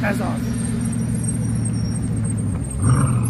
That's awesome.